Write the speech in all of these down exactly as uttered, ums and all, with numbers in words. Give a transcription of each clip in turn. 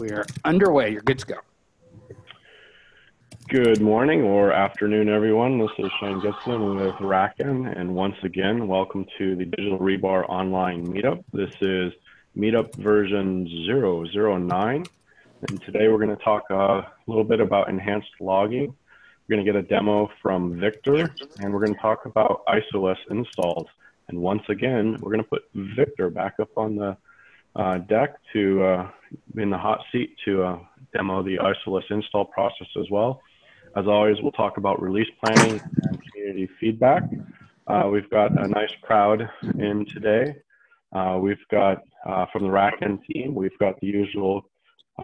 We are underway. You're good to go. Good morning or afternoon, everyone. This is Shane Gibson with RackN, and once again, welcome to the Digital Rebar online meetup. This is meetup version zero zero nine, and today we're going to talk a little bit about enhanced logging. We're going to get a demo from Victor, and we're going to talk about I S O-less installs. And once again, we're going to put Victor back up on the uh, deck to uh, in the hot seat to uh, demo the I S O-less install process as well. As always, we'll talk about release planning and community feedback. Uh, we've got a nice crowd in today. Uh, we've got uh, from the RackN team, we've got the usual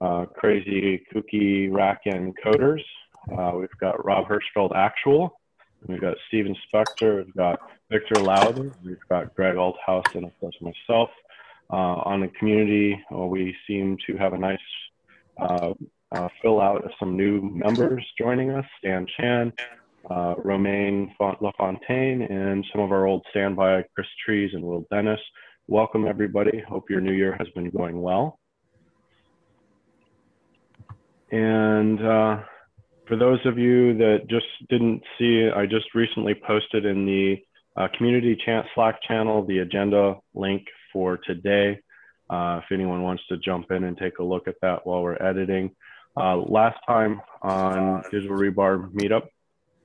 uh, crazy kooky RackN coders. Uh, we've got Rob Hirschfeld Actual, we've got Steven Spector, we've got Victor Loudon, we've got Greg Althouse, and of course myself. Uh, on the community, uh, we seem to have a nice uh, uh, fill out of some new members joining us: Stan Chan, uh, Romaine LaFontaine, and some of our old standby, Chris Trees and Will Dennis. Welcome, everybody. Hope your new year has been going well. And uh, for those of you that just didn't see, I just recently posted in the uh, community chat Slack channel the agenda link for today. Uh, if anyone wants to jump in and take a look at that while we're editing. Uh, last time on Digital Rebar Meetup,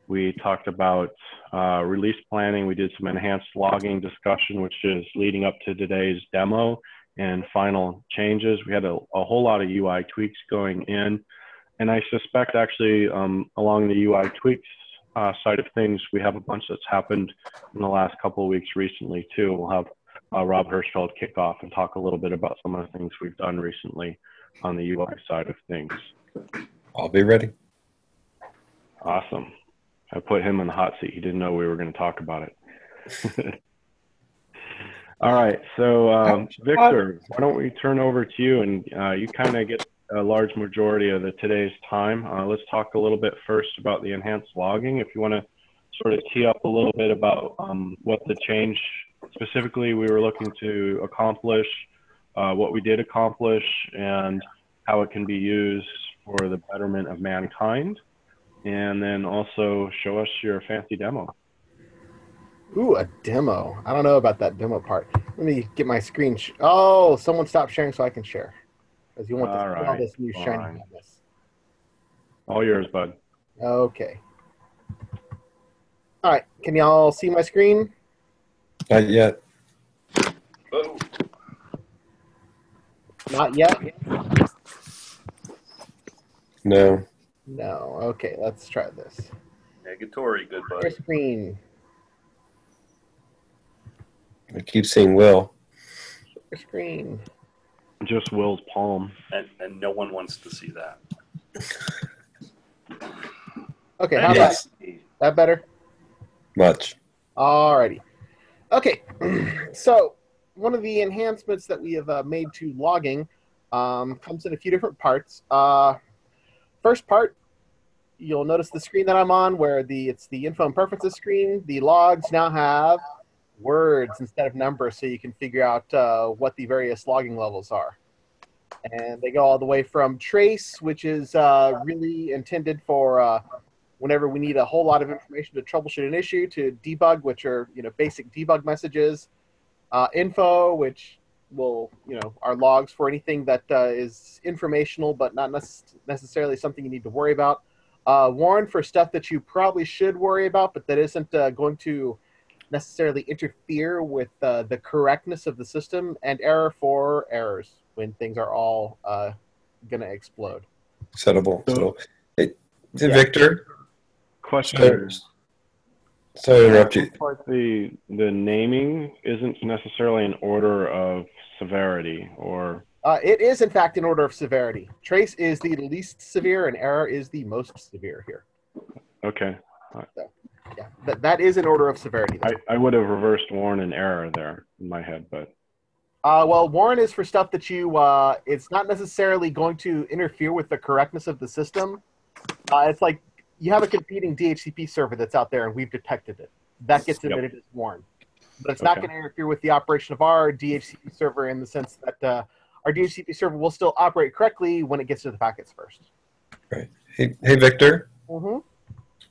we talked about uh, release planning. We did some enhanced logging discussion, which is leading up to today's demo and final changes. We had a, a whole lot of U I tweaks going in. And I suspect actually um, along the U I tweaks uh, side of things, we have a bunch that's happened in the last couple of weeks recently too. We'll have uh, Rob Hirschfeld kick off and talk a little bit about some of the things we've done recently on the U I side of things. I'll be ready. Awesome. I put him in the hot seat. He didn't know we were going to talk about it. All right. So um, Victor, why don't we turn over to you, and uh, you kind of get a large majority of the today's time. Uh, let's talk a little bit first about the enhanced logging. If you want to sort of tee up a little bit about um, what the change specifically we were looking to accomplish, uh, what we did accomplish, and how it can be used for the betterment of mankind, and then also show us your fancy demo. Ooh, a demo. I don't know about that demo part. Let me get my screen. Sh oh, someone stop sharing so I can share. Because you want all this, right, all this new shiny right. Goodness. All yours, bud. Okay. All right. Can y'all see my screen? Not yet. Oh. Not yet? No. No. Okay. Let's try this. Negatory, good bud. Your screen. I keep seeing Will. Your screen. Just Will's palm. And, and no one wants to see that. Okay, how yes. about that? That better? Much. Alrighty. Okay, so one of the enhancements that we have uh, made to logging um, comes in a few different parts. Uh, first part, you'll notice the screen that I'm on where the it's the info and preferences screen. The logs now have words instead of numbers, so you can figure out uh, what the various logging levels are. And they go all the way from trace, which is uh, really intended for uh, whenever we need a whole lot of information to troubleshoot an issue, to debug, which are you know basic debug messages, uh, info, which will you know are logs for anything that uh, is informational but not necess necessarily something you need to worry about, uh, warn for stuff that you probably should worry about but that isn't uh, going to necessarily interfere with uh, the correctness of the system, and error for errors when things are all uh, going to explode. Settable. So, hey, yeah. Victor, question. So, sorry to interrupt you. The the naming isn't necessarily in order of severity, or uh, it is in fact in order of severity. Trace is the least severe, and error is the most severe here. Okay. So. Yeah, that, that is an order of severity. I, I would have reversed warn and error there in my head, but... Uh, well, warn is for stuff that you... Uh, it's not necessarily going to interfere with the correctness of the system. Uh, it's like you have a competing D H C P server that's out there, and we've detected it. That gets admitted yep. as warn. But it's okay. not going to interfere with the operation of our D H C P server in the sense that uh, our D H C P server will still operate correctly when it gets to the packets first. Right. Hey, hey Victor. Mm-hmm.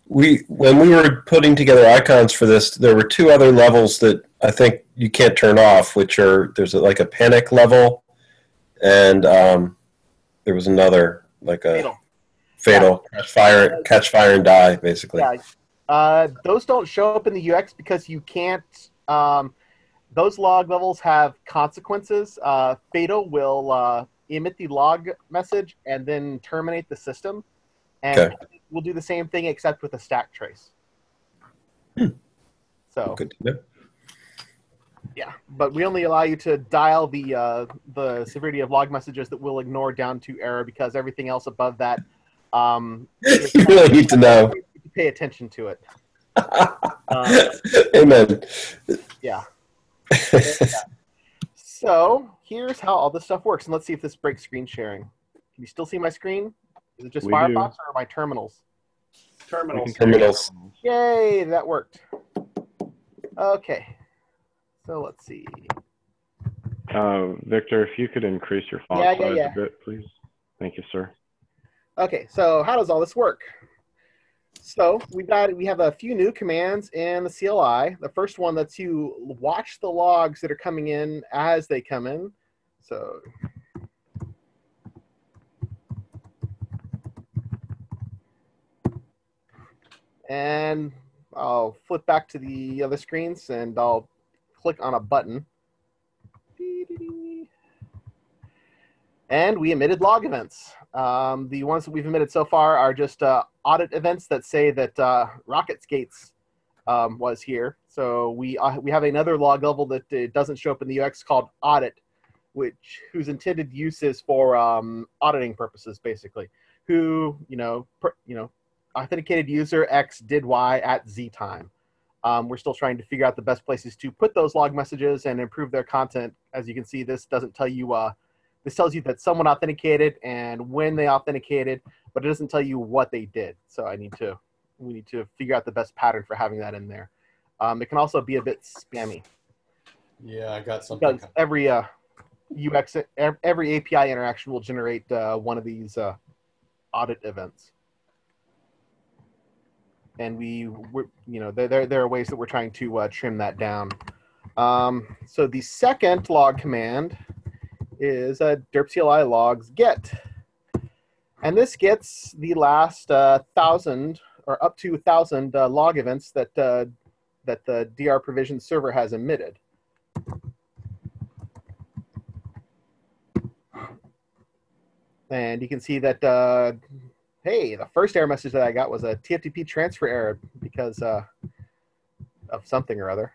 We, when we were putting together icons for this, there were two other levels that I think you can't turn off, which are, there's like a panic level, and um, there was another, like a fatal, fatal yeah. catch, fire, catch fire and die, basically. Yeah. Uh, those don't show up in the U X because you can't, um, those log levels have consequences. Uh, fatal will uh, emit the log message and then terminate the system. And okay. We'll do the same thing except with a stack trace. Hmm. So good to know. Yeah, but we only allow you to dial the uh, the severity of log messages that will ignore down to error, because everything else above that, um, you really need to know. Pay attention to it. uh, Amen. Yeah. So here's how all this stuff works, and let's see if this breaks screen sharing. Can you still see my screen? Is it just we Firefox do. or my terminals? Terminals. Terminals. Yay, that worked. Okay. So let's see. Uh, Victor, if you could increase your font yeah, size yeah, yeah. a bit, please. Thank you, sir. Okay, so how does all this work? So we've got, we have a few new commands in the C L I. The first one lets you watch the logs that are coming in as they come in. So and I'll flip back to the other screens and I'll click on a button. And we emitted log events. Um, the ones that we've emitted so far are just uh, audit events that say that uh, RocketSkates um, was here. So we, uh, we have another log level that uh, doesn't show up in the U X called audit, which whose intended use is for um, auditing purposes, basically. Who, you know, per, you know, authenticated user X did Y at Z time. Um, we're still trying to figure out the best places to put those log messages and improve their content. As you can see, this doesn't tell you, uh, this tells you that someone authenticated and when they authenticated, but it doesn't tell you what they did. So I need to, we need to figure out the best pattern for having that in there. Um, it can also be a bit spammy. Yeah, I got something. Because every uh, U X, every A P I interaction will generate uh, one of these uh, audit events. And we, we're, you know, there, there, there are ways that we're trying to uh, trim that down. Um, so the second log command is a derp C L I logs get. And this gets the last uh, thousand or up to a thousand uh, log events that, uh, that the D R provision server has emitted. And you can see that uh, hey, the first error message that I got was a T F T P transfer error because uh, of something or other.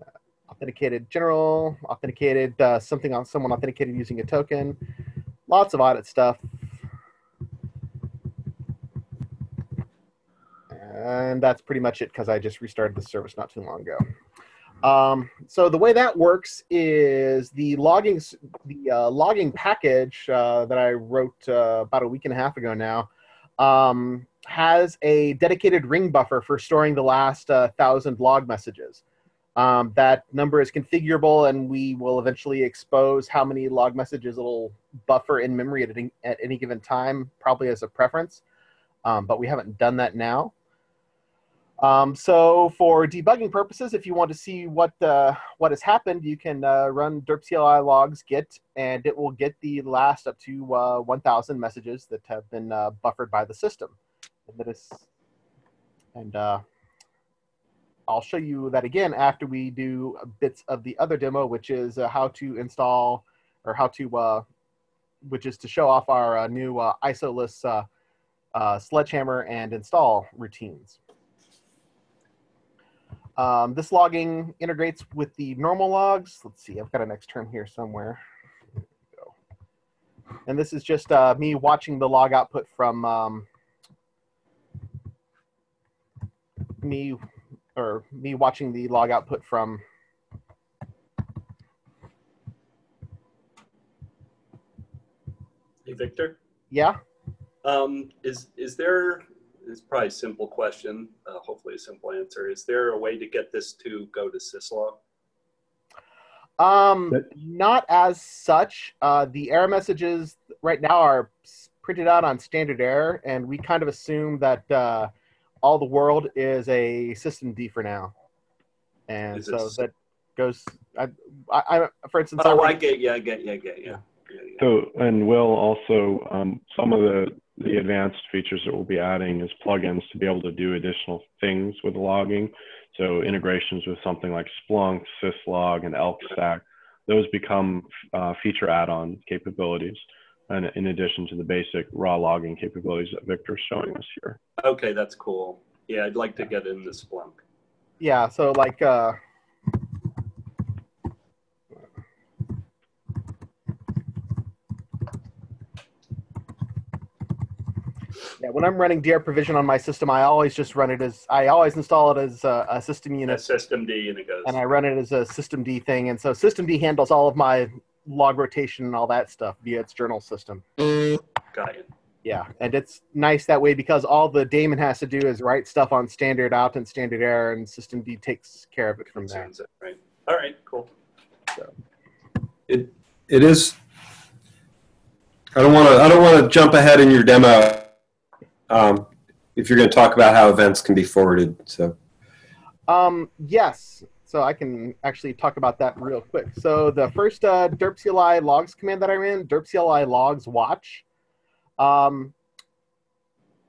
Uh, authenticated general, authenticated uh, something on someone authenticated using a token, lots of audit stuff. And that's pretty much it because I just restarted the service not too long ago. Um, so the way that works is the logging, the uh, logging package uh, that I wrote uh, about a week and a half ago now, Um, has a dedicated ring buffer for storing the last uh, thousand log messages. Um, that number is configurable, and we will eventually expose how many log messages it'll buffer in memory at any, at any given time, probably as a preference. Um, but we haven't done that now. Um, so for debugging purposes, if you want to see what, uh, what has happened, you can uh, run derp C L I logs get, and it will get the last up to uh, one thousand messages that have been uh, buffered by the system. And, that is, and uh, I'll show you that again after we do bits of the other demo, which is uh, how to install, or how to, uh, which is to show off our uh, new uh, I S O-less uh, uh, sledgehammer and install routines. Um, this logging integrates with the normal logs. Let's see, I've got an X term here somewhere. There we go. And this is just uh, me watching the log output from um, me, or me watching the log output from Hey, Victor? Yeah? Um, is, is there... It's probably a simple question, uh, hopefully a simple answer. Is there a way to get this to go to syslog? Um, but not as such. Uh, the error messages right now are printed out on standard error, and we kind of assume that uh, all the world is a systemd for now. And so that goes, I, I, for instance. Oh, I, I get yeah, I get yeah, I get yeah. yeah, yeah. So, and Will also, um, some of the, the advanced features that we'll be adding is plugins to be able to do additional things with logging. So integrations with something like Splunk, Syslog, and Elk Stack, those become uh, feature add-on capabilities, and in addition to the basic raw logging capabilities that Victor's showing us here. Okay, that's cool. Yeah, I'd like to get into Splunk. Yeah, so like, uh, yeah, when I'm running D R provision on my system, I always just run it as, I always install it as a, a system unit. A system D, and it goes. And I run it as a system D thing. And so system D handles all of my log rotation and all that stuff via its journal system. Got it. Yeah, and it's nice that way because all the daemon has to do is write stuff on standard out and standard error, and systemd takes care of it from there. Right. All right, cool. So. It it is. I don't want to. I don't want to jump ahead in your demo. Um, if you're going to talk about how events can be forwarded, so. Um. Yes. So I can actually talk about that real quick. So the first uh, derp C L I logs command that I ran, derp C L I logs watch. Um,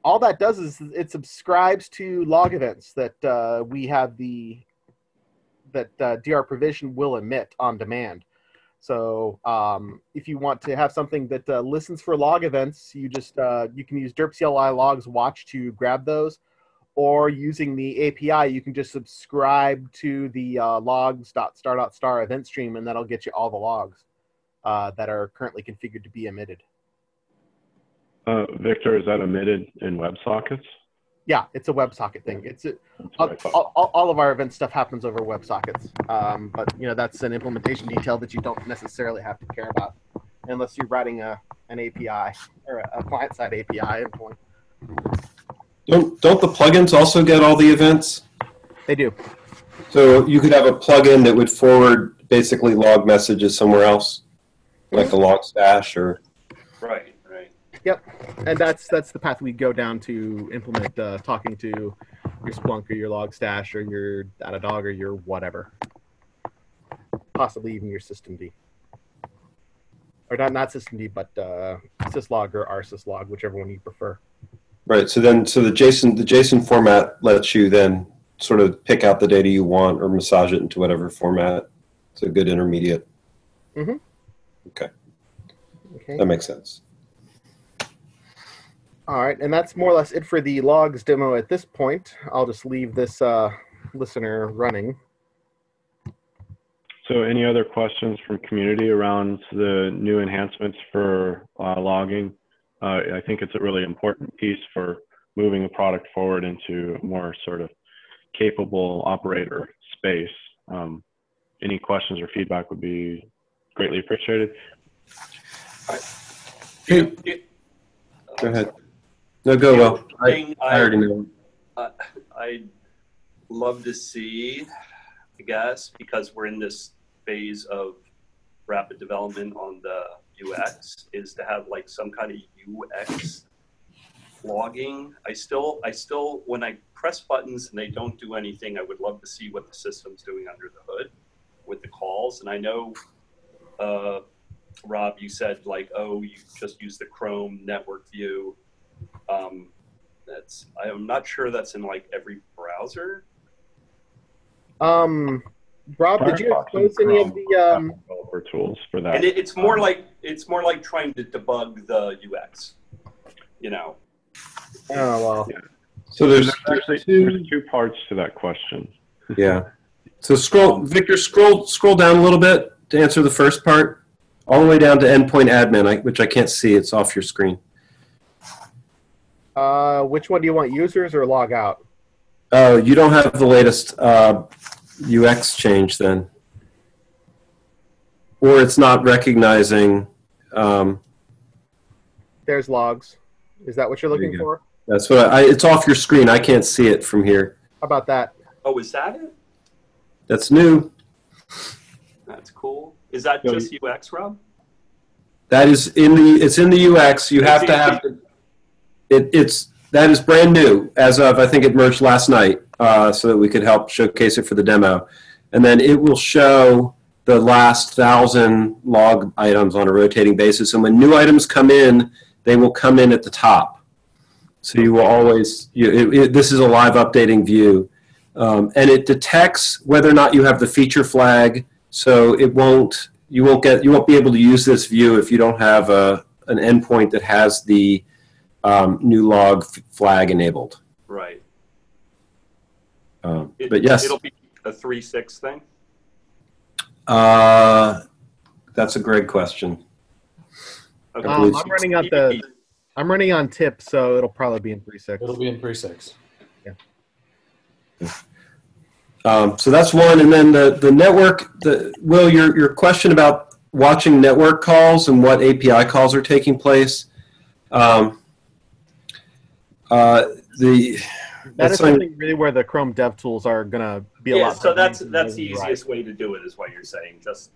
all that does is it subscribes to log events that uh, we have the that uh, D R provision will emit on demand. So um, if you want to have something that uh, listens for log events, you just uh, you can use derp C L I logs watch to grab those, or using the A P I you can just subscribe to the uh, logs.star.star event stream, and that'll get you all the logs uh, that are currently configured to be emitted. Uh, Victor, is that emitted in WebSockets? Yeah, it's a WebSocket thing. It's a, all, all, all of our event stuff happens over WebSockets, um, but you know that's an implementation detail that you don't necessarily have to care about, unless you're writing a an A P I or a, a client-side A P I endpoint. Don't don't the plugins also get all the events? They do. So you could have a plugin that would forward basically log messages somewhere else, like a Logstash or. Right. Yep, and that's that's the path we go down to implement uh, talking to your Splunk or your Logstash or your Datadog or your whatever, possibly even your systemd, or not not systemd but uh, syslog or rsyslog, whichever one you prefer. Right. So then, so the JSON the JSON format lets you then sort of pick out the data you want or massage it into whatever format. It's a good intermediate. Mm-hmm. Okay. Okay. That makes sense. All right, and that's more or less it for the logs demo at this point. I'll just leave this uh, listener running. So any other questions from community around the new enhancements for uh, logging? Uh, I think it's a really important piece for moving the product forward into a more sort of capable operator space. Um, any questions or feedback would be greatly appreciated. All right. Hey, hey. Go ahead. No, go well. I, I already know. Uh, I'd love to see, I guess, because we're in this phase of rapid development on the U X, is to have like some kind of U X logging. I still, I still, when I press buttons and they don't do anything, I would love to see what the system's doing under the hood with the calls. And I know, uh, Rob, you said like, oh, you just use the Chrome network view. Um, that's, I'm not sure that's in like every browser. Um, Rob, Firefox did you expose any of the um, developer tools for that? And it, it's more um, like it's more like trying to debug the U X, you know. Oh well. Yeah. So there's, there's actually two, there's two parts to that question. Yeah. So scroll, Victor, scroll scroll down a little bit to answer the first part, all the way down to endpoint admin, I, which I can't see. It's off your screen. Uh, which one do you want, users or log out? Oh, uh, you don't have the latest uh, U X change then. Or it's not recognizing. Um, There's logs. Is that what you're looking you for? That's what I, I, it's off your screen. I can't see it from here. How about that? Oh, is that it? That's new. That's cool. Is that so just U X, Rob? That is in the, it's in the U X. You have to have to, it, it's, that is brand new as of, I think it merged last night, uh, so that we could help showcase it for the demo. And then it will show the last thousand log items on a rotating basis. And when new items come in, they will come in at the top. So you will always, you, it, it, this is a live updating view. Um, and it detects whether or not you have the feature flag. So it won't, you won't get, you won't be able to use this view if you don't have a, an endpoint that has the um, new log flag enabled. Right. Um, it, but yes. It'll be a three six thing? Uh, that's a great question. Okay. Um, I'm running out the, I'm running on tip, so it'll probably be in three six. It'll be in three six. Yeah. Um, so that's one, and then the, the network, the, Will, your, your question about watching network calls and what A P I calls are taking place, um, uh, the... That is something really where the Chrome DevTools are going to be a yeah, lot. So that's, that's the easiest way to do it is what you're saying, just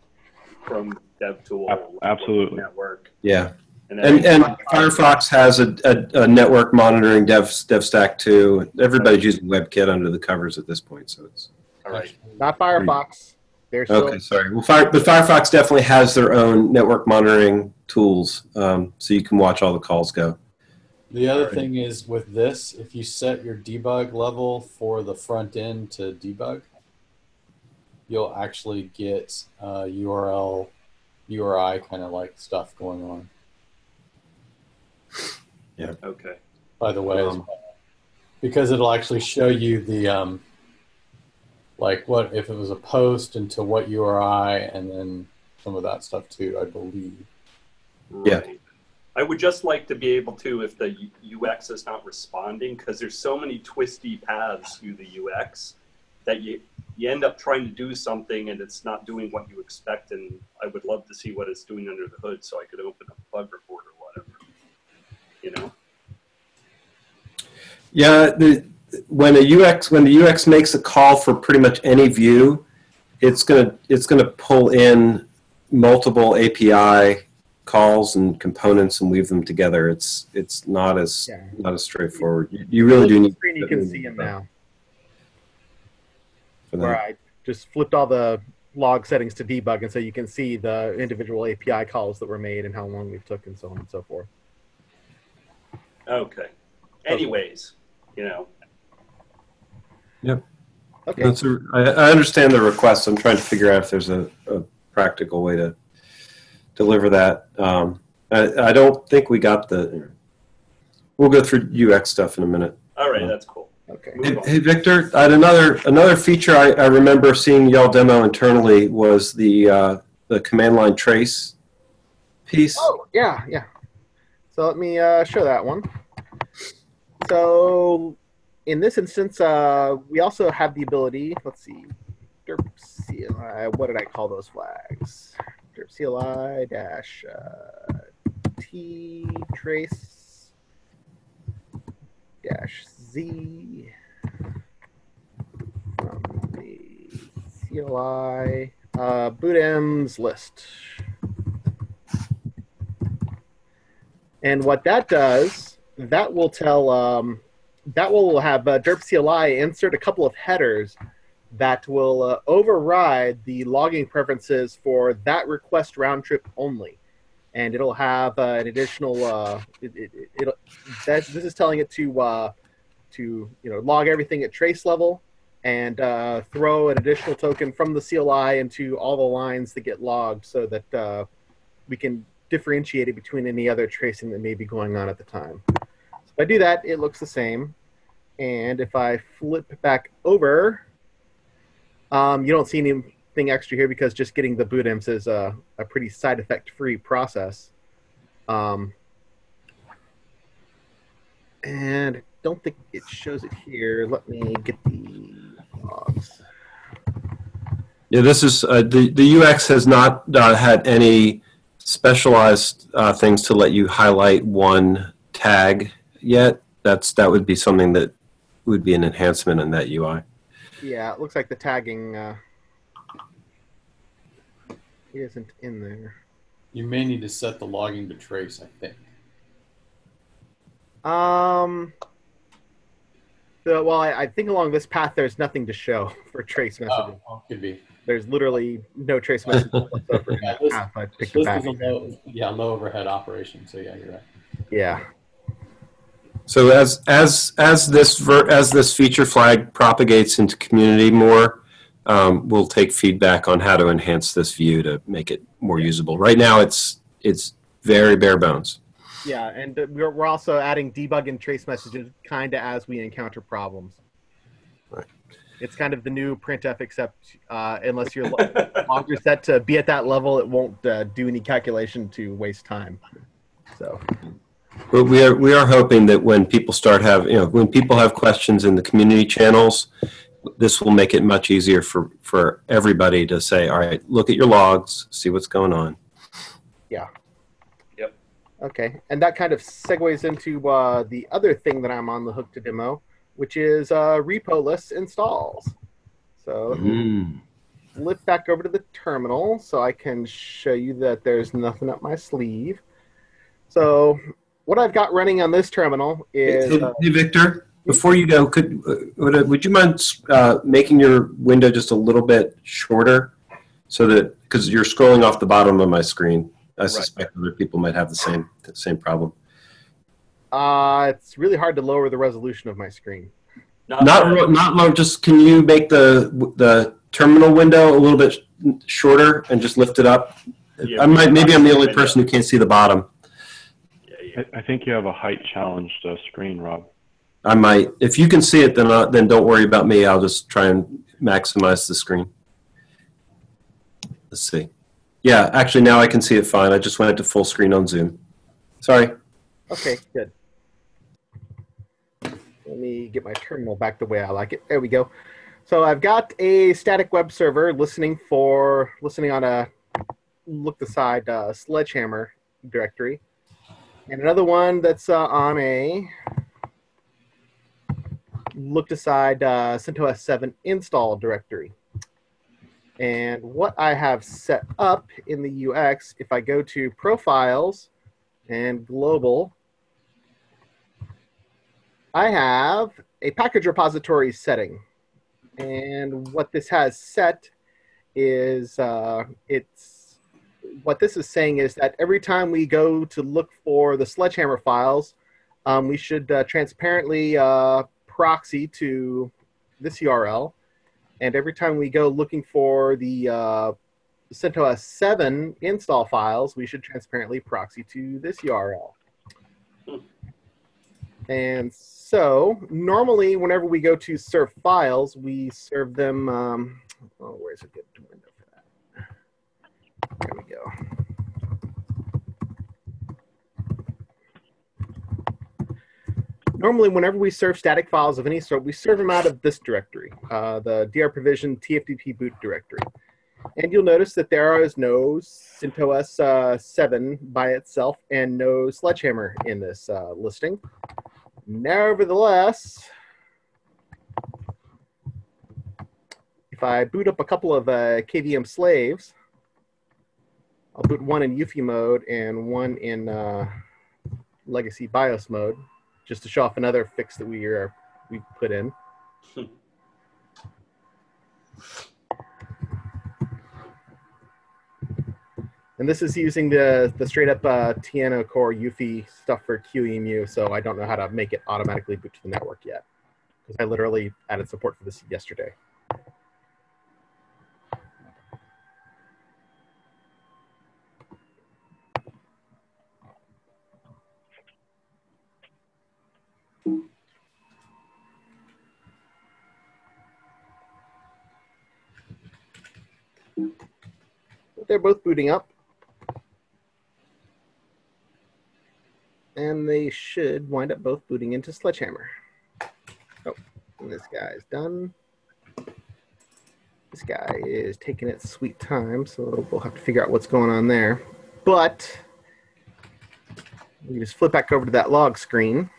Chrome DevTools. Absolutely. Network. Yeah. And, and, and Firefox has a, a, a network monitoring dev, dev stack too. Everybody's using WebKit under the covers at this point, so it's all right. Not Firefox. They're still okay, sorry. Well, Fire, but Firefox definitely has their own network monitoring tools, um, so you can watch all the calls go. The other right. thing is with this, if you set your debug level for the front end to debug, you'll actually get uh, U R L, U R I kind of like stuff going on. Yeah. Okay. By the way, um, because it'll actually show you the um, like what if it was a post and to what U R I and then some of that stuff too, I believe. Right. Yeah. I would just like to be able to, if the U X is not responding, because there's so many twisty paths through the U X that you you end up trying to do something and it's not doing what you expect. And I would love to see what it's doing under the hood, so I could open a bug report or whatever. You know? Yeah, the, when a U X when the U X makes a call for pretty much any view, it's gonna it's gonna pull in multiple A P I calls and components and weave them together. It's it's not as yeah. not as straightforward. You, you really do need. Screen you can see them now. Where I just flipped all the log settings to debug, and so you can see the individual A P I calls that were made and how long we've took, and so on and so forth. Okay. Anyways, you know. Yep. Okay. That's a, I, I understand the request. I'm trying to figure out if there's a, a practical way to deliver that. Um, I, I don't think we got the. We'll go through U X stuff in a minute. All right, uh, that's cool. Okay. Hey, hey, Victor. I had another another feature I, I remember seeing y'all demo internally was the uh, the command line trace piece. Oh yeah, yeah. So let me uh, show that one. So in this instance, uh, we also have the ability, let's see, derp C L I, what did I call those flags? Derp C L I dash uh, T trace dash Z from the C L I uh, bootms list. And what that does, that will tell, um, that will have uh, derp C L I insert a couple of headers that will uh, override the logging preferences for that request round trip only. And it'll have uh, an additional, uh, it, it, it'll, that, this is telling it to, uh, to you know, log everything at trace level and uh, throw an additional token from the C L I into all the lines that get logged so that uh, we can differentiated between any other tracing that may be going on at the time. So if I do that, it looks the same. And if I flip back over, um, you don't see anything extra here because just getting the bootemps is a, a pretty side effect free process. Um, and I don't think it shows it here. Let me get the logs. Yeah, this is, uh, the, the U X has not uh, had any specialized uh, things to let you highlight one tag yet. That's that would be something that would be an enhancement in that U I. Yeah, it looks like the tagging uh, It isn't in there. You may need to set the logging to trace, I think. Um. So, well, I, I think along this path, there's nothing to show for trace messaging. Oh, could be. There's literally no trace messaging whatsoever. Yeah, this, path I picked this back. Is a low, yeah, low overhead operation. So yeah, you're right. Yeah. So as as as this ver as this feature flag propagates into community more, um, we'll take feedback on how to enhance this view to make it more usable. Right now, it's it's very bare bones. Yeah, and we're we're also adding debug and trace messages kind of as we encounter problems. Right. It's kind of the new printf, except uh, unless your logger set to be at that level, it won't uh, do any calculation to waste time. So. But we are we are hoping that when people start have you know when people have questions in the community channels, this will make it much easier for for everybody to say, all right, look at your logs, see what's going on. Yeah. Okay, and that kind of segues into uh, the other thing that I'm on the hook to demo, which is uh, repo list installs. So mm. flip back over to the terminal so I can show you that there's nothing up my sleeve. So what I've got running on this terminal is... Hey, hey Victor, before you go, could would, would you mind uh, making your window just a little bit shorter? So that, because you're scrolling off the bottom of my screen. I suspect right. other people might have the same the same problem. Uh, it's really hard to lower the resolution of my screen. Not not, not low. Just can you make the the terminal window a little bit shorter and just lift it up? Yeah, I might. Maybe I'm the only person who can't see the bottom. Yeah, yeah. I, I think you have a height challenged uh, screen, Rob. I might. If you can see it, then uh, then don't worry about me. I'll just try and maximize the screen. Let's see. Yeah, actually now I can see it fine. I just went to full screen on Zoom. Sorry. Okay, good. Let me get my terminal back the way I like it. There we go. So I've got a static web server listening for listening on a look aside uh, Sledgehammer directory, and another one that's uh, on a look aside uh, CentOS seven install directory. And what I have set up in the U X, if I go to Profiles and Global, I have a package repository setting. And what this has set is, uh, it's, what this is saying is that every time we go to look for the Sledgehammer files, um, we should uh, transparently uh, proxy to this U R L. And every time we go looking for the uh, CentOS seven install files, we should transparently proxy to this U R L. And so normally, whenever we go to serve files, we serve them. Um, oh, where's a good window for that? There we go. Normally, whenever we serve static files of any sort, we serve them out of this directory, uh, the D R provision T F T P boot directory. And you'll notice that there is no CentOS uh, seven by itself and no Sledgehammer in this uh, listing. Nevertheless, if I boot up a couple of uh, K V M slaves, I'll boot one in U E F I mode and one in uh, legacy BIOS mode, just to show off another fix that we are we put in. Hmm. And this is using the the straight up uh, T N O core U E F I stuff for Q E M U, so I don't know how to make it automatically boot to the network yet, because I literally added support for this yesterday. They're both booting up, and they should wind up both booting into Sledgehammer. Oh, and this guy's done. This guy is taking its sweet time, so we'll have to figure out what's going on there. But we just flip back over to that log screen.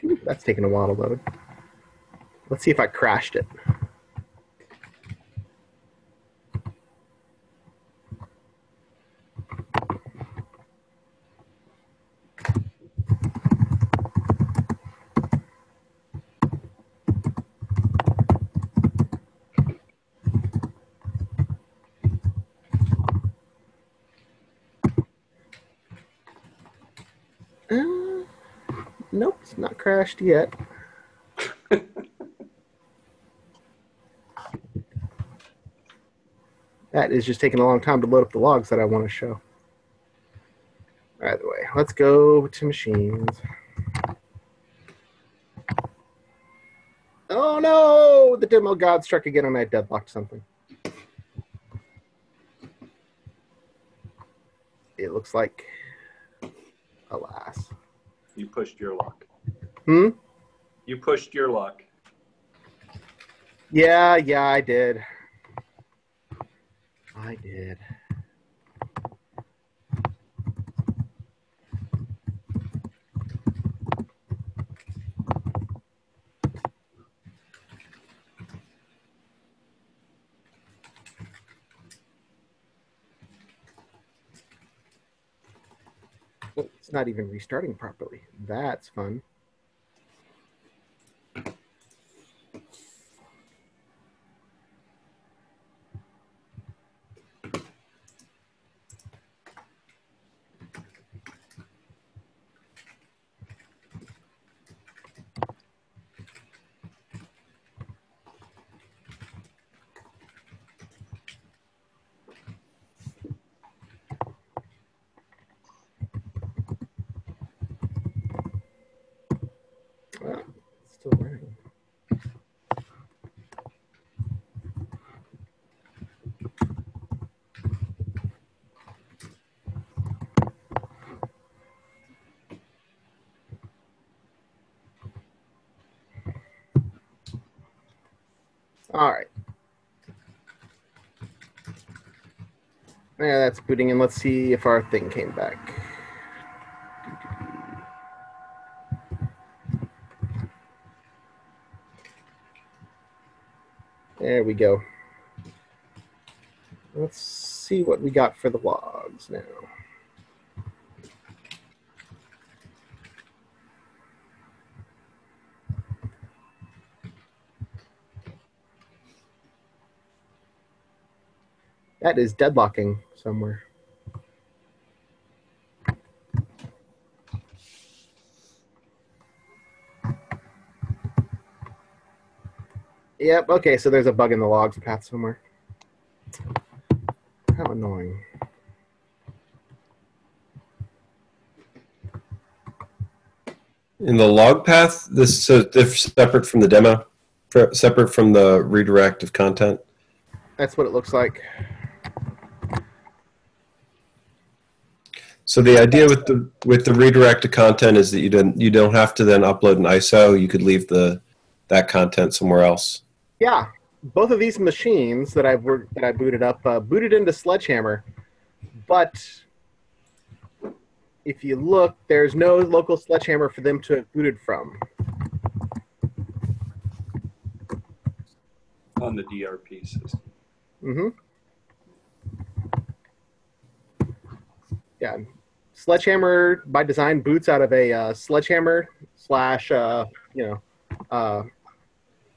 Whew. That's taking a while to load. Let's see if I crashed it. Not crashed yet. That is just taking a long time to load up the logs that I want to show. Either way, let's go to machines. Oh no! The demo god struck again and I deadlocked something. It looks like, alas. You pushed your luck. Hmm? You pushed your luck. Yeah, yeah, I did. I did. Oh, it's not even restarting properly. That's fun. All right. Yeah, that's booting, and let's see if our thing came back. There we go. Let's see what we got for the logs now. That is deadlocking somewhere. Yep, okay, so there's a bug in the logs path somewhere. How annoying. In the log path, this so they're separate from the demo, separate from the redirect of content? That's what it looks like. So the idea with the with the redirect to content is that you don't you don't have to then upload an I S O. You could leave the that content somewhere else. Yeah, both of these machines that I've worked, that I booted up uh, booted into Sledgehammer, but if you look, there's no local Sledgehammer for them to have booted from on the D R P system. Mm-hmm. Yeah. Sledgehammer by design boots out of a uh, Sledgehammer slash uh, you know uh,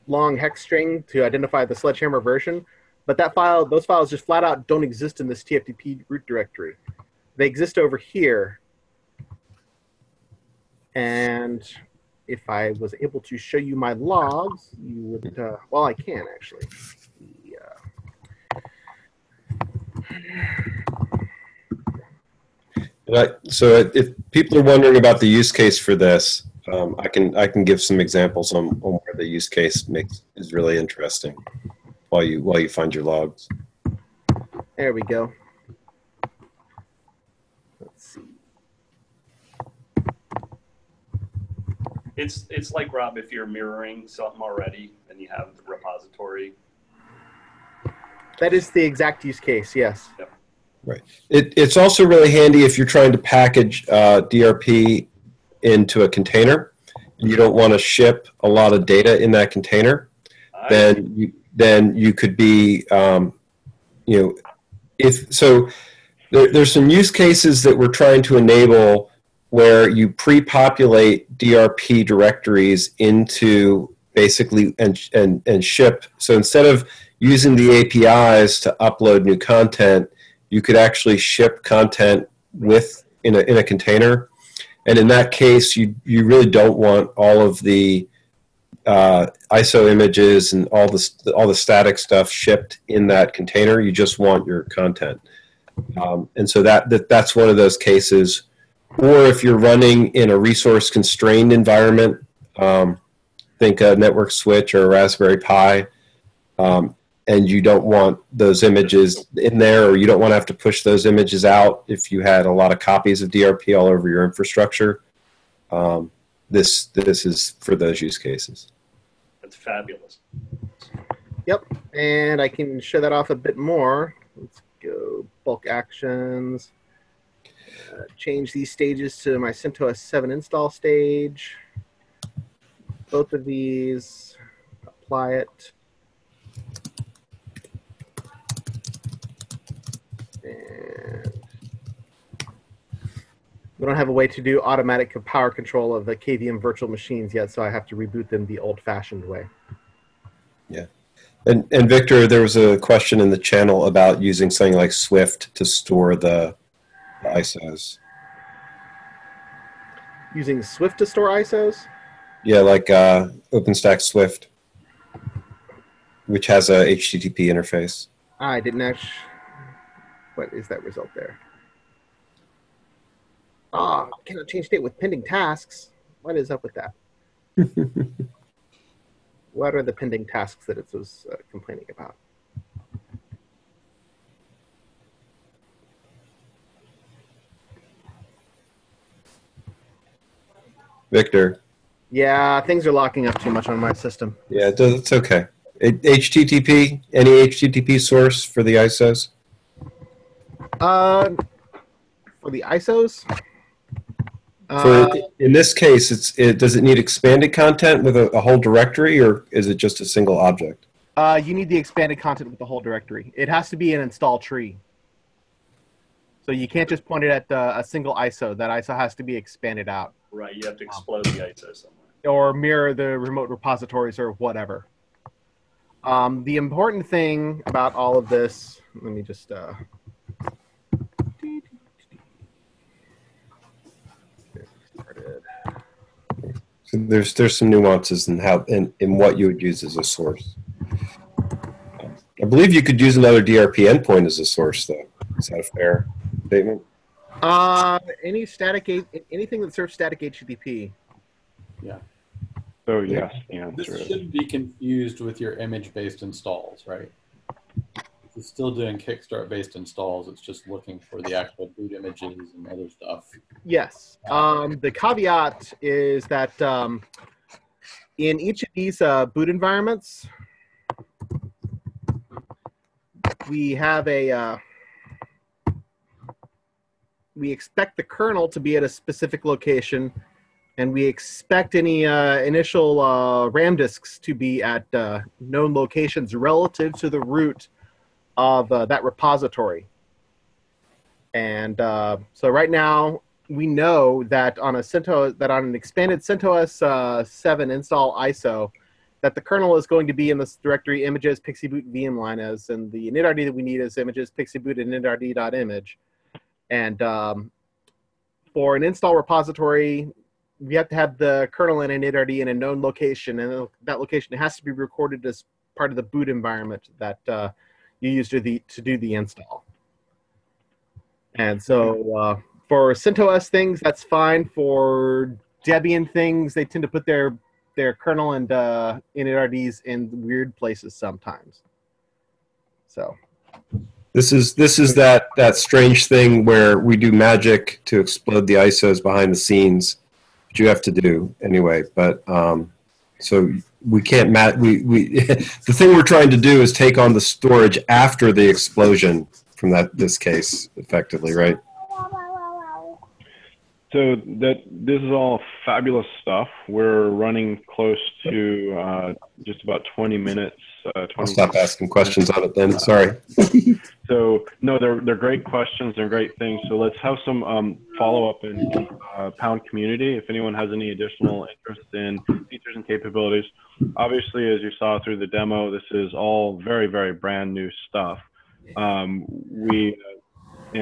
long hex string to identify the Sledgehammer version, but that file, those files just flat out don't exist in this T F T P root directory. They exist over here, and if I was able to show you my logs, you would. Uh, well, I can actually. Yeah. And I, so if people are wondering about the use case for this, um, I can I can give some examples on, on where the use case makes is really interesting while you while you find your logs. There we go. Let's see. It's it's like, Rob, if you're mirroring something already and you have the repository. That is the exact use case. Yes. Yep. Right. It, it's also really handy if you're trying to package uh, D R P into a container. you don't want to ship a lot of data in that container, I then you, then you could be, um, you know, if so, there, there's some use cases that we're trying to enable where you pre-populate D R P directories into basically and and and ship. So instead of using the A P Is to upload new content, you could actually ship content with in a in a container. And in that case, you, you really don't want all of the uh, I S O images and all the, all the static stuff shipped in that container. You just want your content. Um, and so that, that, that's one of those cases. Or if you're running in a resource-constrained environment, um, think a network switch or a Raspberry Pi, um, and you don't want those images in there, or you don't want to have to push those images out if you had a lot of copies of D R P all over your infrastructure. Um, this this is for those use cases. That's fabulous. Yep, and I can show that off a bit more. Let's go bulk actions. Uh, change these stages to my CentOS seven install stage. Both of these, apply it. And we don't have a way to do automatic power control of the K V M virtual machines yet, so I have to reboot them the old-fashioned way. Yeah. And, and Victor, there was a question in the channel about using something like Swift to store the I S Os. Using Swift to store I S Os? Yeah, like uh, OpenStack Swift, which has a H T T P interface. I didn't actually... What is that result there? Ah, oh, cannot change state with pending tasks. What is up with that? What are the pending tasks that it was uh, complaining about? Victor. Yeah, things are locking up too much on my system. Yeah, it's okay. It, H T T P, any H T T P source for the I S Os? Uh, for the I S Os? Uh, for, in this case, it's it, does it need expanded content with a, a whole directory, or is it just a single object? Uh, you need the expanded content with the whole directory. It has to be an install tree. So you can't just point it at the, a single I S O. That I S O has to be expanded out. Right, you have to explode um, the I S O somewhere. Or mirror the remote repositories or whatever. Um, the important thing about all of this, let me just... Uh, So there's there's some nuances in how in, in what you would use as a source. I believe you could use another D R P endpoint as a source, though. Is that a fair statement? Uh, any static anything that serves static H T T P. Yeah. So yes, the answer is. This shouldn't be confused with your image-based installs, right? It's still doing kickstart-based installs. It's just looking for the actual boot images and other stuff. Yes. Um, the caveat is that um, in each of these uh, boot environments, we have a uh, we expect the kernel to be at a specific location, and we expect any uh, initial uh, RAM disks to be at uh, known locations relative to the root of uh, that repository. And uh, so right now we know that on a CentOS, that on an expanded CentOS uh, seven install I S O, that the kernel is going to be in this directory images pixie boot vmlinas, and the initrd that we need is images pixie boot initrd.image. And um, for an install repository, we have to have the kernel and initrd in a known location, and that location has to be recorded as part of the boot environment that uh, you used to, the, to do the install. And so uh, for CentOS things, that's fine. For Debian things, they tend to put their, their kernel and uh, initrds in weird places sometimes. So this is, this is that, that strange thing where we do magic to explode the I S Os behind the scenes, which you have to do anyway. But um, so we can't mat we, we the thing we're trying to do is take on the storage after the explosion from that this case effectively, right? So that this is all fabulous stuff. We're running close to uh, just about twenty minutes. Uh, twenty I'll stop minutes. asking questions on it then. Sorry. So no, they're they're great questions. They're great things. So let's have some um, follow up in uh, Pound community. If anyone has any additional interest in features and capabilities, obviously as you saw through the demo, this is all very very brand new stuff. Um, we. Uh,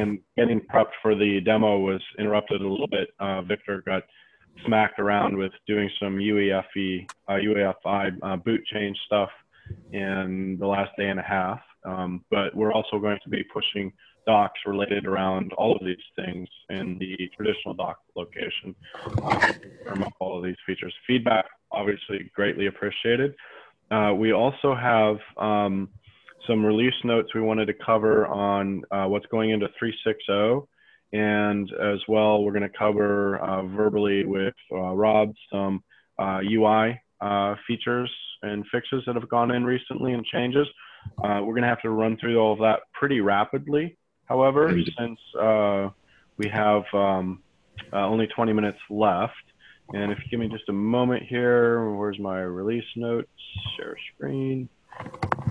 And getting prepped for the demo was interrupted a little bit. Uh, Victor got smacked around with doing some U E F I, uh, U E F I uh, boot change stuff in the last day and a half. Um, but we're also going to be pushing docs related around all of these things in the traditional doc location uh, from all of these features. Feedback, obviously, greatly appreciated. Uh, we also have um, some release notes we wanted to cover on uh, what's going into three six zero, and as well, we're going to cover uh, verbally with uh, Rob some uh, U I uh, features and fixes that have gone in recently and changes. Uh, we're going to have to run through all of that pretty rapidly, however, since uh, we have um, uh, only twenty minutes left. And if you give me just a moment here, where's my release notes? Share screen.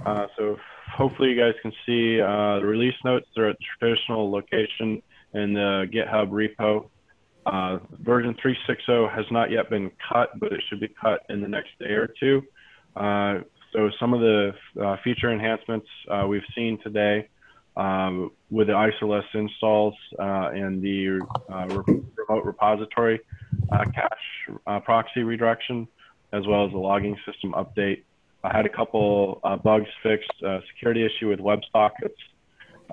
Uh, so hopefully you guys can see uh, the release notes. They're at traditional location in the GitHub repo. Uh, version three six zero has not yet been cut, but it should be cut in the next day or two. Uh, so some of the uh, feature enhancements uh, we've seen today um, with the isoless installs uh, and the uh, re remote repository uh, cache uh, proxy redirection, as well as the logging system update. I had a couple uh, bugs fixed, uh, security issue with WebSockets.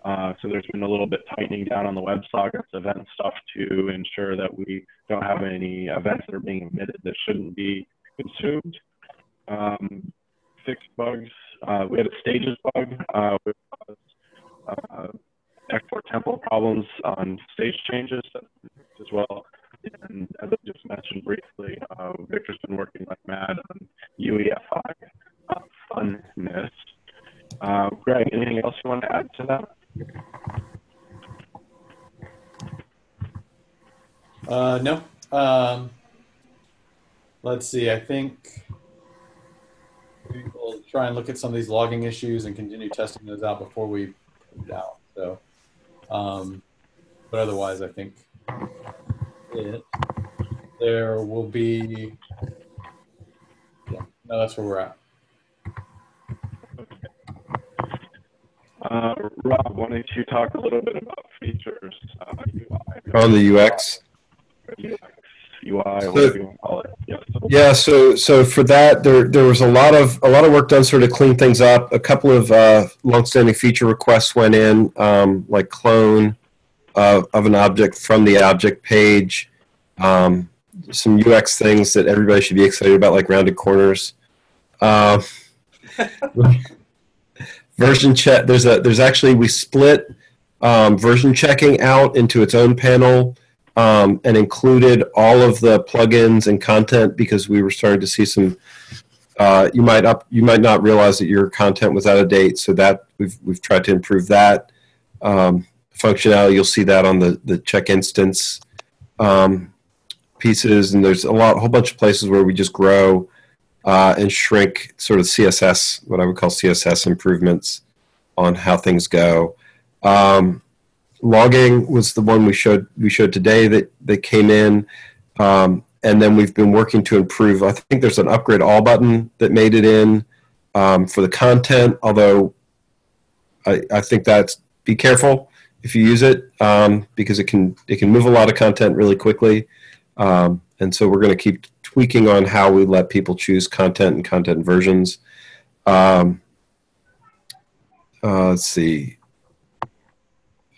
Uh, so there's been a little bit tightening down on the WebSockets event stuff to ensure that we don't have any events that are being emitted that shouldn't be consumed. Um, fixed bugs. Uh, we had a stages bug uh, with uh, export template problems on stage changes as well. And as I just mentioned briefly, uh, Victor's been working like mad on U E F I. Uh, funness. Uh, Greg, anything else you want to add to that? Uh, no. Um, let's see. I think we'll try and look at some of these logging issues and continue testing those out before we put it out. So, um, but otherwise, I think it, there will be. Yeah, no, that's where we're at. Uh, Rob, why don't you talk a little bit about features uh, U I. On the U X? U X, U I, so, whatever you want to call it. Yeah, so, yeah, so, so for that, there, there was a lot, of, a lot of work done sort of clean things up. A couple of uh, longstanding feature requests went in, um, like clone uh, of an object from the object page. Um, some U X things that everybody should be excited about, like rounded corners. Uh, Version check. There's a. There's actually we split um, version checking out into its own panel um, and included all of the plugins and content because we were starting to see some. Uh, you might up. You might not realize that your content was out of date. So that we've we've tried to improve that um, functionality. You'll see that on the the check instance um, pieces. And there's a lot, a whole bunch of places where we just grow. Uh, and shrink sort of C S S, what I would call C S S improvements on how things go. Um, logging was the one we showed we showed today that, that came in, um, and then we've been working to improve. I think there's an upgrade all button that made it in um, for the content, although I, I think that's, be careful if you use it um, because it can, it can move a lot of content really quickly, um, and so we're going to keep tweaking on how we let people choose content and content versions. Um, uh, let's see.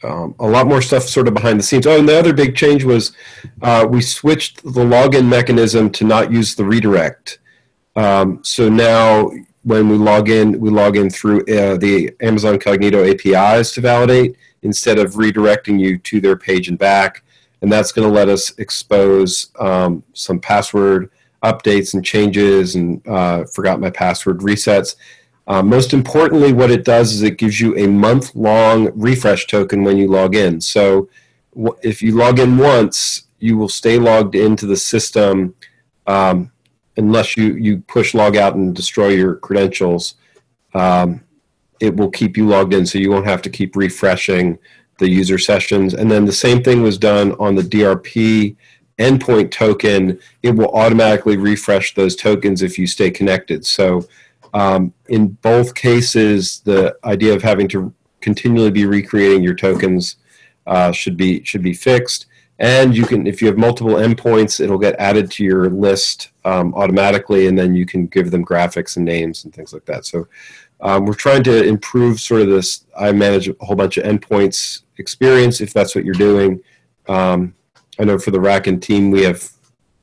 Um, a lot more stuff sort of behind the scenes. Oh, and the other big change was uh, we switched the login mechanism to not use the redirect. Um, so now when we log in, we log in through uh, the Amazon Cognito A P Is to validate instead of redirecting you to their page and back. And that's going to let us expose um, some password updates and changes and uh, forgot my password resets. Uh, most importantly, what it does is it gives you a month-long refresh token when you log in. So w if you log in once, you will stay logged into the system um, unless you, you push log out and destroy your credentials. Um, it will keep you logged in, so you won't have to keep refreshing the user sessions. And then the same thing was done on the D R P endpoint token. It will automatically refresh those tokens if you stay connected. So um, in both cases, the idea of having to continually be recreating your tokens uh, should be should be fixed. And you can, if you have multiple endpoints, it'll get added to your list um, automatically, and then you can give them graphics and names and things like that. So um, we're trying to improve sort of this, I manage a whole bunch of endpoints experience, if that's what you're doing. Um, I know for the RackN team, we have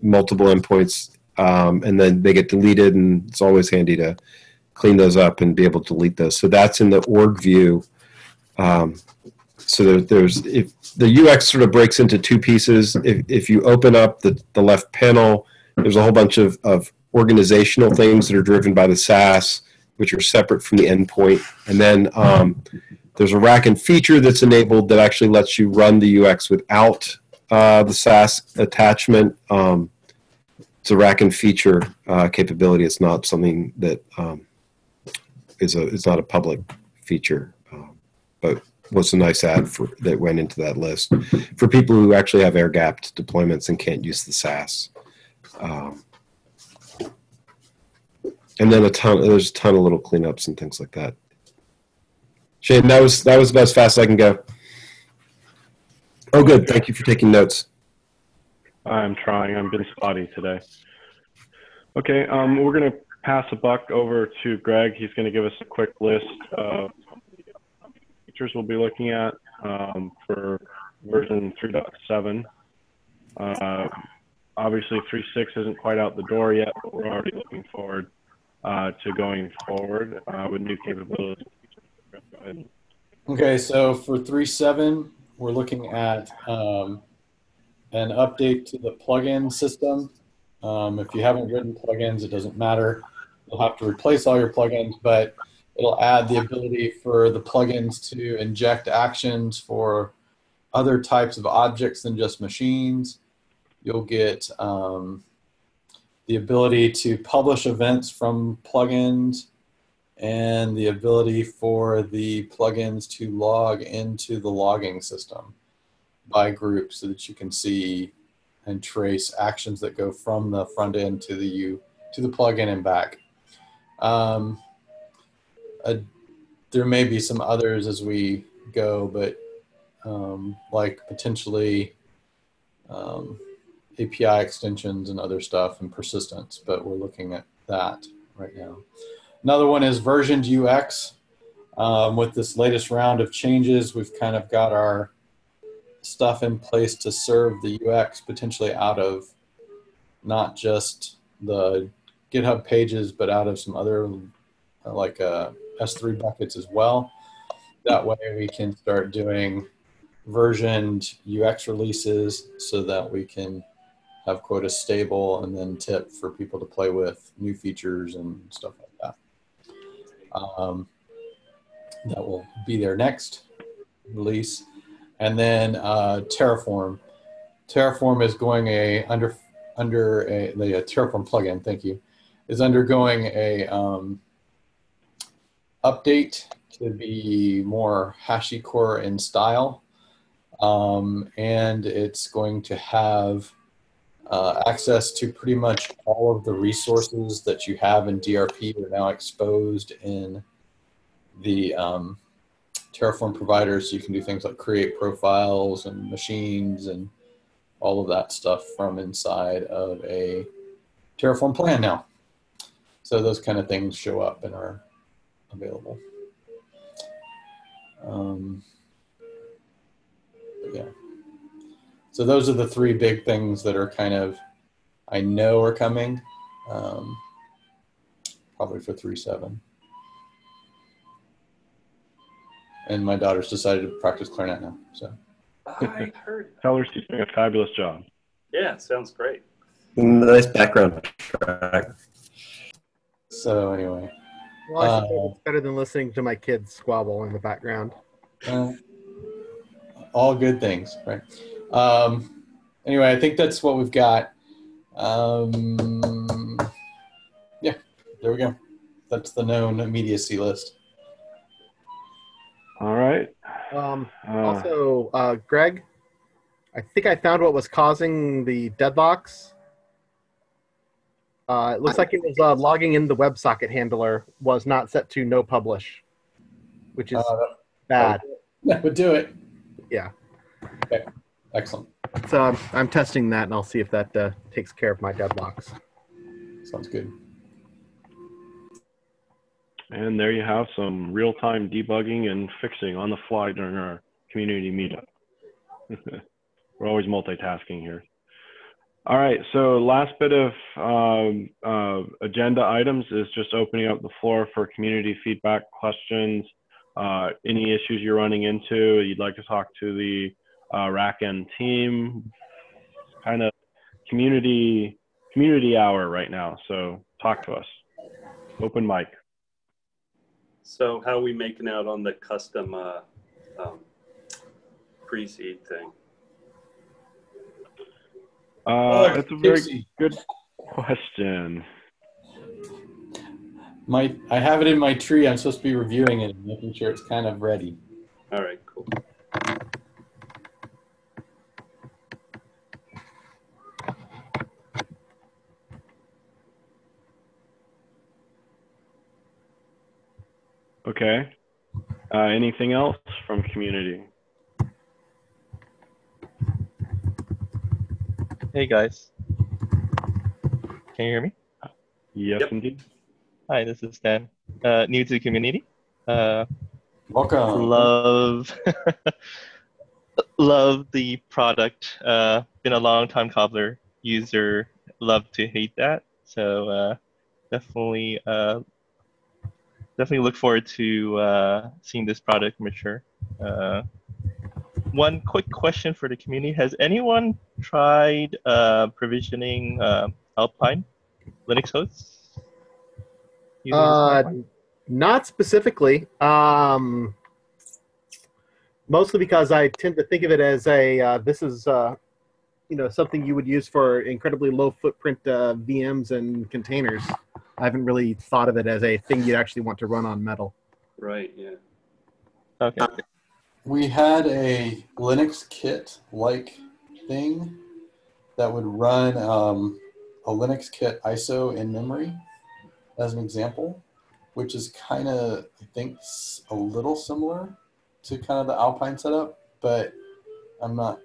multiple endpoints, um, and then they get deleted, and it's always handy to clean those up and be able to delete those. So that's in the org view. Um, So there's, if the U X sort of breaks into two pieces. If, if you open up the, the left panel, there's a whole bunch of, of organizational things that are driven by the SaaS, which are separate from the endpoint. And then um, there's a RackN feature that's enabled that actually lets you run the U X without uh, the SaaS attachment. Um, it's a RackN feature uh, capability. It's not something that um, is a, it's not a public feature, um, but was a nice ad for, that went into that list for people who actually have air-gapped deployments and can't use the SaaS. Um, and then a ton, there's a ton of little cleanups and things like that. Shane, that was, that was about as fast as I can go. Oh, good. Thank you for taking notes. I'm trying. I've been spotty today. Okay, um, we're going to pass a buck over to Greg. He's going to give us a quick list of we'll be looking at um, for version three point seven. Uh, obviously three point six isn't quite out the door yet, but we're already looking forward uh, to going forward uh, with new capabilities. Okay, so for three point seven, we're looking at um, an update to the plugin system. Um, if you haven't written plugins, it doesn't matter. You'll have to replace all your plugins, but it'll add the ability for the plugins to inject actions for other types of objects than just machines. You'll get um, the ability to publish events from plugins and the ability for the plugins to log into the logging system by group so that you can see and trace actions that go from the front end to the, U, to the plugin and back. Um, A, there may be some others as we go, but um, like potentially um, A P I extensions and other stuff and persistence, but we're looking at that right now. Another one is versioned U X. Um, with this latest round of changes, we've kind of got our stuff in place to serve the U X potentially out of not just the GitHub pages, but out of some other like uh, S three buckets as well. That way we can start doing versioned U X releases so that we can have quota stable and then tip for people to play with new features and stuff like that. Um, that will be their next release. And then uh, Terraform. Terraform is going a, under, under a, the uh, Terraform plugin, thank you, is undergoing a, um, update to be more HashiCorp in style, um, and it's going to have uh, access to pretty much all of the resources that you have in D R P are now exposed in the um, Terraform provider, so you can do things like create profiles and machines and all of that stuff from inside of a Terraform plan now. So those kind of things show up in our available. Um, yeah. So those are the three big things that are kind of, I know are coming, um, probably for three point seven. And my daughter's decided to practice clarinet now, so. I heard. Tell her she's doing a fabulous job. Yeah, sounds great. Nice background track. So anyway. Well, I should say it's better than listening to my kids squabble in the background. Uh, all good things, right? Um, anyway, I think that's what we've got. Um, yeah, there we go. That's the known immediacy list. All right. Um, uh, also, uh, Greg, I think I found what was causing the deadlocks. Uh, it looks like it was uh, logging in the WebSocket handler was not set to no publish, which is uh, bad. That would do it. Yeah. Okay. Excellent. So um, I'm testing that, and I'll see if that uh, takes care of my deadlocks. Sounds good. And there you have some real-time debugging and fixing on the fly during our community meetup. We're always multitasking here. All right, so last bit of um, uh, agenda items is just opening up the floor for community feedback, questions, uh, any issues you're running into, you'd like to talk to the uh, RackN team, kind of community, community hour right now. So talk to us, open mic. So how are we making out on the custom uh, um, pre-seed thing? Uh, that's a very good question. My, I have it in my tree. I'm supposed to be reviewing it and making sure it's kind of ready. All right, cool. Okay. Uh, anything else from community? Hey guys, can you hear me? Yes, yep. Indeed. Hi, this is Stan, uh, new to the community. Uh, Welcome. Love, love the product. Uh, been a long time cobbler user. Love to hate that. So uh, definitely, uh, definitely look forward to uh, seeing this product mature. Uh, One quick question for the community. Has anyone tried uh, provisioning uh, Alpine Linux hosts? Uh, not specifically. Um, mostly because I tend to think of it as a, uh, this is uh, you know, something you would use for incredibly low footprint uh, V Ms and containers. I haven't really thought of it as a thing you'd actually want to run on metal. Right, yeah. Okay. We had a Linux kit-like thing that would run um, a Linux kit I S O in memory as an example, which is kind of, I think, a little similar to kind of the Alpine setup, but I'm not,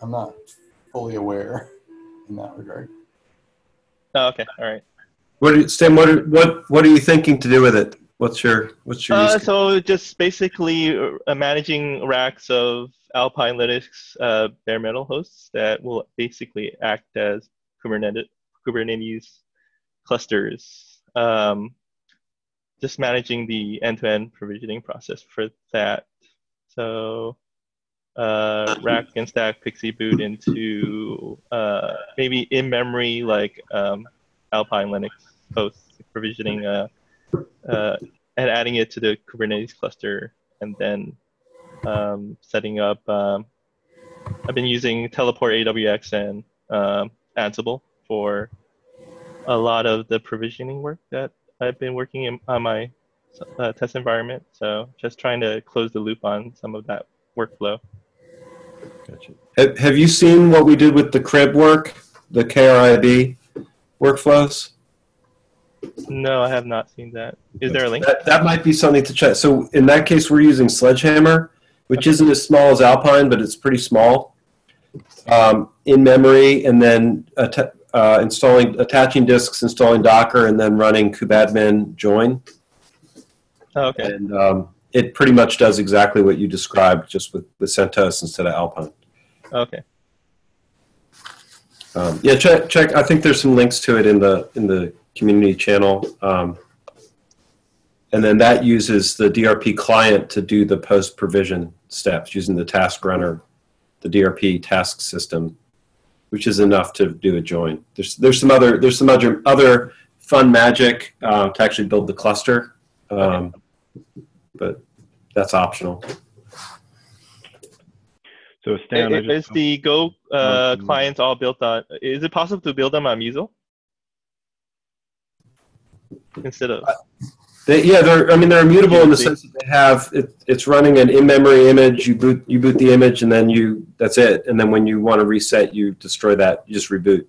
I'm not fully aware in that regard. Oh, okay, all right. What are you, Stan, what are, what, what are you thinking to do with it? What's your, what's your uh, so just basically uh, managing racks of Alpine Linux uh, bare metal hosts that will basically act as Kubernetes, Kubernetes clusters. Um, just managing the end-to-end provisioning process for that. So uh, rack and stack P X E boot into uh, maybe in-memory like um, Alpine Linux hosts provisioning uh, Uh, and adding it to the Kubernetes cluster, and then um, setting up. Um, I've been using Teleport, A W X, and um, Ansible for a lot of the provisioning work that I've been working in, on my uh, test environment. So just trying to close the loop on some of that workflow. Gotcha. Have, have you seen what we did with the K R I B work, the K R I B workflows? No, I have not seen that. Is there a link? That, that might be something to check. So in that case, we're using Sledgehammer, which okay. isn't as small as Alpine, but it's pretty small um, in memory, and then uh, installing, attaching disks, installing Docker, and then running kubadmin join. Oh, okay. And um, it pretty much does exactly what you described, just with, with CentOS instead of Alpine. Okay. Um, yeah, check. Check. I think there's some links to it in the in the community channel, um, and then that uses the D R P client to do the post provision steps using the task runner, the D R P task system, which is enough to do a join. There's there's some other there's some other other fun magic uh, to actually build the cluster, um, but that's optional. So Stan, it, is the Go uh, clients all built on? Is it possible to build them on Measle instead of? Uh, they, yeah, they're. I mean, they're immutable in the sense that they have. It, it's running an in-memory image. You boot. You boot the image, and then you. That's it. And then when you want to reset, you destroy that. You just reboot.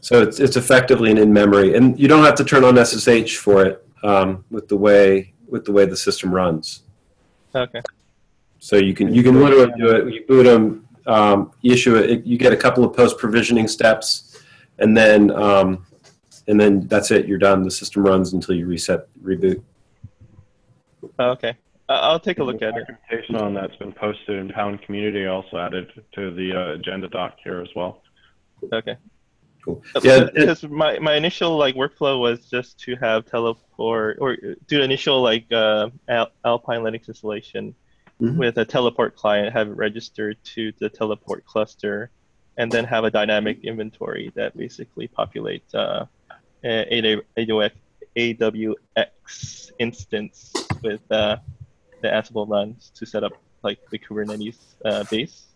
So it's it's effectively an in-memory, and you don't have to turn on S S H for it um, with the way with the way the system runs. Okay. So you can you can literally do it. You boot them, um, issue it. You get a couple of post provisioning steps, and then um, and then that's it. You're done. The system runs until you reset, reboot. Okay, I'll take a look at it. Documentation on that's been posted in Pound Community, also added to the uh, agenda doc here as well. Okay. Cool. Yeah, because my my initial like workflow was just to have Teleport or do initial like uh, Al Alpine Linux installation mm-hmm. with a Teleport client, have it registered to the Teleport cluster, and then have a dynamic inventory that basically populates uh, A W X instance with uh, the Ansible runs to set up like the Kubernetes uh, base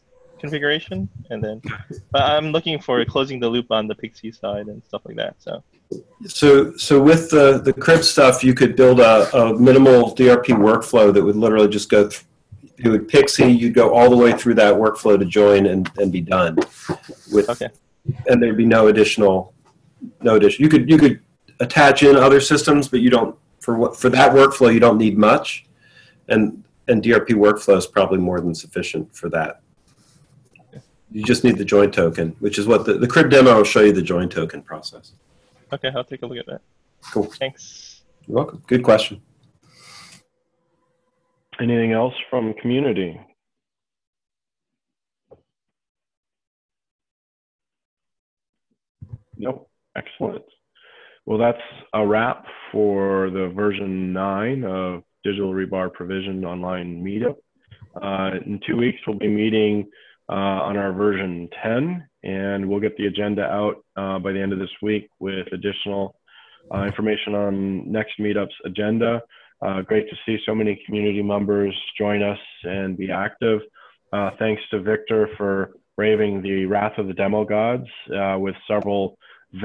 configuration, and then but I'm looking for closing the loop on the P X E side and stuff like that. So, so, so with the the C R I B stuff, you could build a, a minimal D R P workflow that would literally just go through. It would P X E. You'd go all the way through that workflow to join and and be done. With okay, and there'd be no additional, no addition. You could you could attach in other systems, but you don't for what for that workflow you don't need much, and and D R P workflow is probably more than sufficient for that. You just need the join token, which is what the, the C R I B demo will show you the join token process. Okay, I'll take a look at that. Cool. Thanks. You're welcome. Good question. Anything else from community? Nope. Excellent. Well, that's a wrap for the version nine of Digital Rebar Provision Online Meetup. Uh, in two weeks, we'll be meeting Uh, on our version ten, and we'll get the agenda out uh, by the end of this week with additional uh, information on next meetup's agenda. Uh, great to see so many community members join us and be active. Uh, thanks to Victor for braving the wrath of the demo gods uh, with several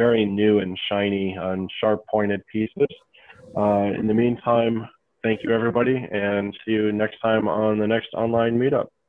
very new and shiny and sharp pointed pieces. Uh, in the meantime, thank you everybody, and see you next time on the next online meetup.